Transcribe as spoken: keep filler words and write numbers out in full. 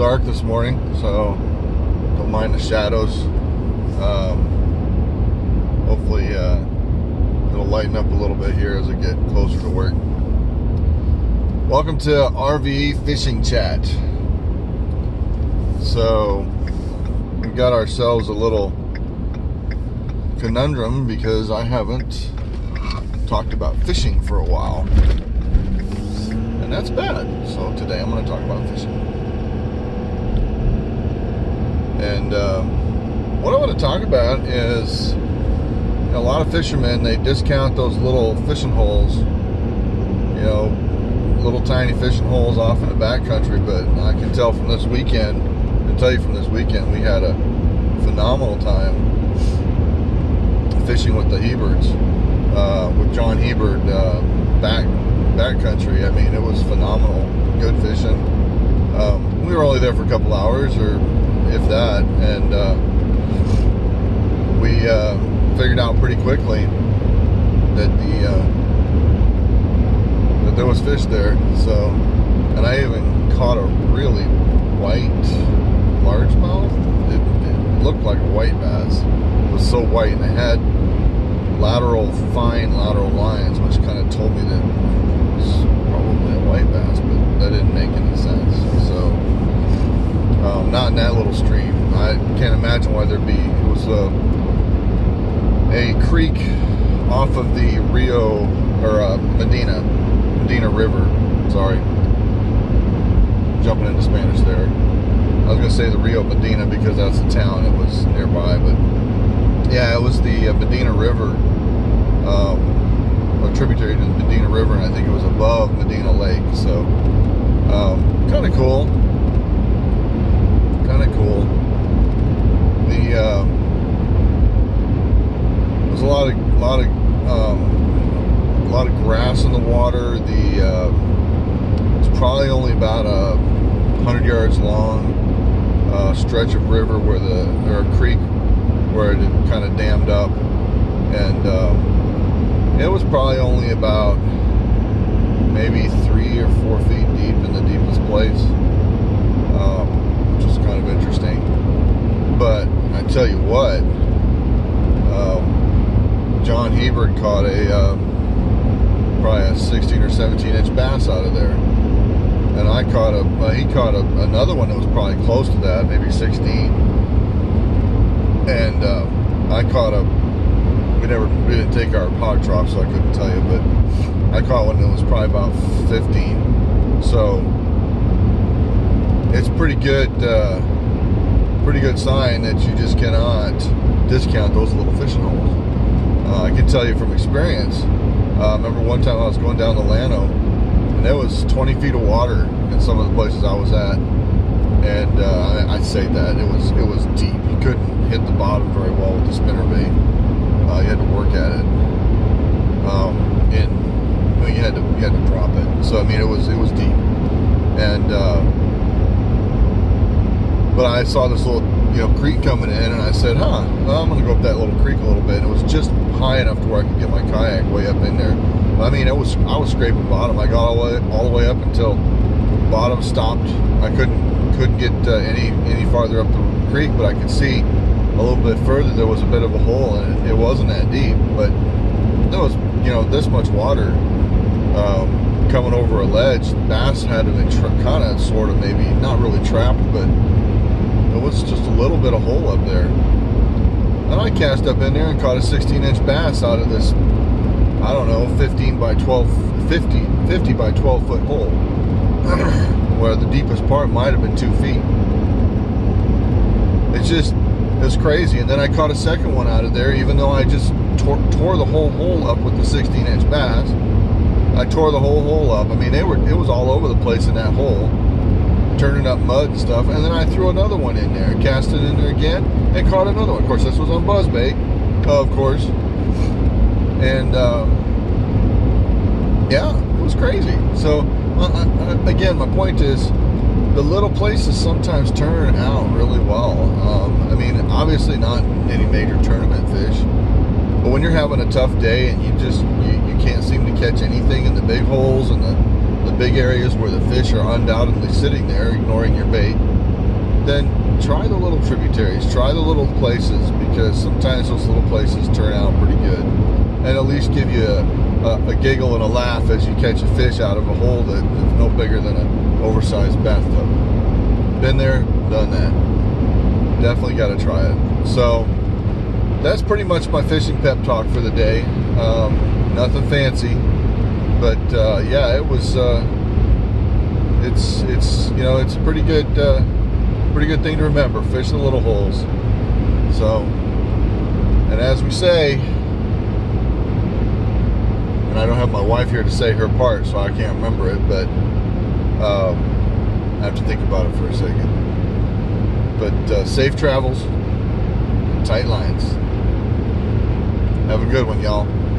dark this morning, so don't mind the shadows. Um, hopefully uh, it'll lighten up a little bit here as I get closer to work. Welcome to R V Fishing Chat. So we got ourselves a little conundrum because I haven't talked about fishing for a while, and that's bad. So today I'm going to talk about fishing. And um, what I want to talk about is, you know, a lot of fishermen, they discount those little fishing holes, you know, little tiny fishing holes off in the backcountry. But I can tell from this weekend, I can tell you from this weekend, we had a phenomenal time fishing with the Heberts, uh, with John Hebert, uh, back backcountry. I mean, it was phenomenal, good fishing. Um, we were only there for a couple hours, or if that, and uh, we uh, figured out pretty quickly that the uh, that there was fish there. So, and I even caught a really white largemouth. It, it looked like a white bass. It was so white, and it had lateral, fine lateral lines, which kind of told me that it was probably a white bass, but that didn't make any sense. So, um, not in that little stream. I can't imagine why there'd be. It was a, a creek off of the Rio, or uh, Medina, Medina River. Sorry, jumping into Spanish there. I was gonna say the Rio Medina because that's the town. It was nearby, but yeah, it was the uh, Medina River. Um, a tributary to the Medina River, and I think it was above Medina Lake. So, um, kind of cool. Kind of cool. The um, there's a lot of a lot of um, a lot of grass in the water. The uh, it's probably only about a hundred yards long uh, stretch of river where the or a creek where it kind of dammed up. And um, it was probably only about maybe three or four feet deep in the deepest place, um, which is kind of interesting. But I tell you what, um, John Hebert caught a uh, probably a sixteen or seventeen inch bass out of there, and I caught a uh, he caught a, another one that was probably close to that, maybe sixteen, and uh, I caught a. We never we didn't take our hog drop, so I couldn't tell you, but I caught one that was probably about fifteen. So it's pretty good, uh, pretty good sign that you just cannot discount those little fishing holes. Uh, I can tell you from experience. Uh, I remember one time I was going down the Llano, and there was twenty feet of water in some of the places I was at, and uh, I, I'd say that it was it was deep. You couldn't hit the bottom very well with the spinnerbait. Uh, you had to work at it, um, and you know, you had to you had to drop it. So I mean, it was it was deep, and uh, but I saw this little you know creek coming in, and I said, "Huh, well, I'm going to go up that little creek a little bit." And it was just high enough to where I could get my kayak way up in there. I mean, it was I was scraping bottom. I got all the way all the way up until the bottom stopped. I couldn't couldn't get uh, any any farther up the creek, but I could see a little bit further there was a bit of a hole, and it, it wasn't that deep, but there was, you know, this much water um, coming over a ledge. Bass had to be kind of sort of maybe not really trapped, but it was just a little bit of hole up there, and I cast up in there and caught a sixteen inch bass out of this, I don't know, fifteen by twelve, fifty, fifty by twelve foot hole where the deepest part might have been two feet. It's just It was crazy. And then I caught a second one out of there, even though I just tore, tore the whole hole up with the sixteen inch bass. I tore the whole hole up. I mean, they were it was all over the place in that hole, turning up mud and stuff. And then I threw another one in there, cast it in there again, and caught another one. Of course, this was on Buzz bait, of course. And um, yeah, it was crazy. So uh, uh, again, my point is, the little places sometimes turn out really well. Um, I mean, obviously not any major tournament fish, but when you're having a tough day and you just you, you can't seem to catch anything in the big holes and the, the big areas where the fish are undoubtedly sitting there, ignoring your bait, then try the little tributaries, try the little places, because sometimes those little places turn out pretty good and at least give you a, a, a giggle and a laugh as you catch a fish out of a hole that's no bigger than an oversized bathtub. Been there, done that. Definitely got to try it. So that's pretty much my fishing pep talk for the day. Um, nothing fancy, but uh, yeah, it was. Uh, it's it's you know it's a pretty good uh, pretty good thing to remember. Fish the little holes. So, and as we say, and I don't have my wife here to say her part, so I can't remember it, but um, I have to think about it for a second. But uh, safe travels, tight lines. Have a good one, y'all.